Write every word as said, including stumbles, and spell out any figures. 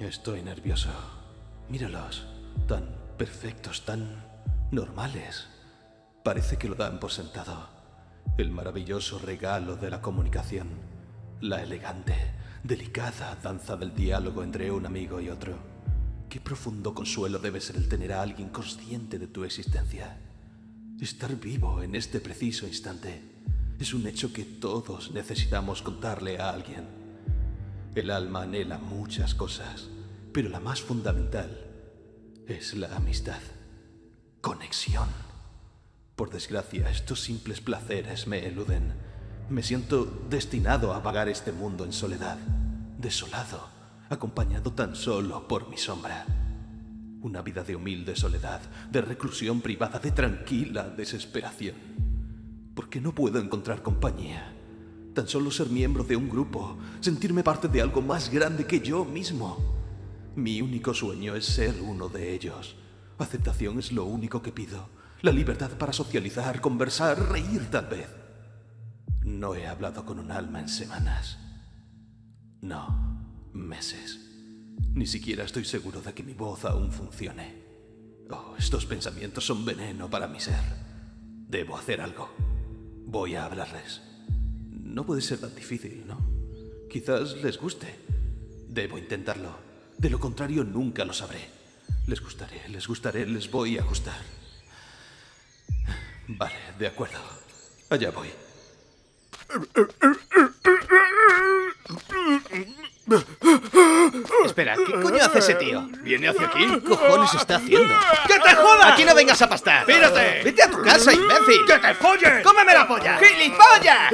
Estoy nervioso. Míralos. Tan perfectos, tan normales. Parece que lo dan por sentado. El maravilloso regalo de la comunicación. La elegante, delicada danza del diálogo entre un amigo y otro. Qué profundo consuelo debe ser el tener a alguien consciente de tu existencia. Estar vivo en este preciso instante es un hecho que todos necesitamos contarle a alguien. El alma anhela muchas cosas, pero la más fundamental es la amistad. Conexión. Por desgracia, estos simples placeres me eluden. Me siento destinado a vagar este mundo en soledad, desolado, acompañado tan solo por mi sombra. Una vida de humilde soledad, de reclusión privada, de tranquila desesperación. ¿Por qué no puedo encontrar compañía? Tan solo ser miembro de un grupo, sentirme parte de algo más grande que yo mismo. Mi único sueño es ser uno de ellos. Aceptación es lo único que pido. La libertad para socializar, conversar, reír tal vez. No he hablado con un alma en semanas. No, meses. Ni siquiera estoy seguro de que mi voz aún funcione. Oh, estos pensamientos son veneno para mi ser. Debo hacer algo. Voy a hablarles. No puede ser tan difícil, ¿no? Quizás les guste. Debo intentarlo. De lo contrario, nunca lo sabré. Les gustaré, les gustaré, les voy a gustar. Vale, de acuerdo. Allá voy. Espera, ¿qué coño hace ese tío? ¿Viene hacia aquí? ¿Qué cojones está haciendo? ¡Que te jodas! ¡Aquí no vengas a pastar! ¡Pírate! ¡Vete a tu casa, imbécil! ¡Que te folles! ¡Cómeme la polla! ¡Gilipollas!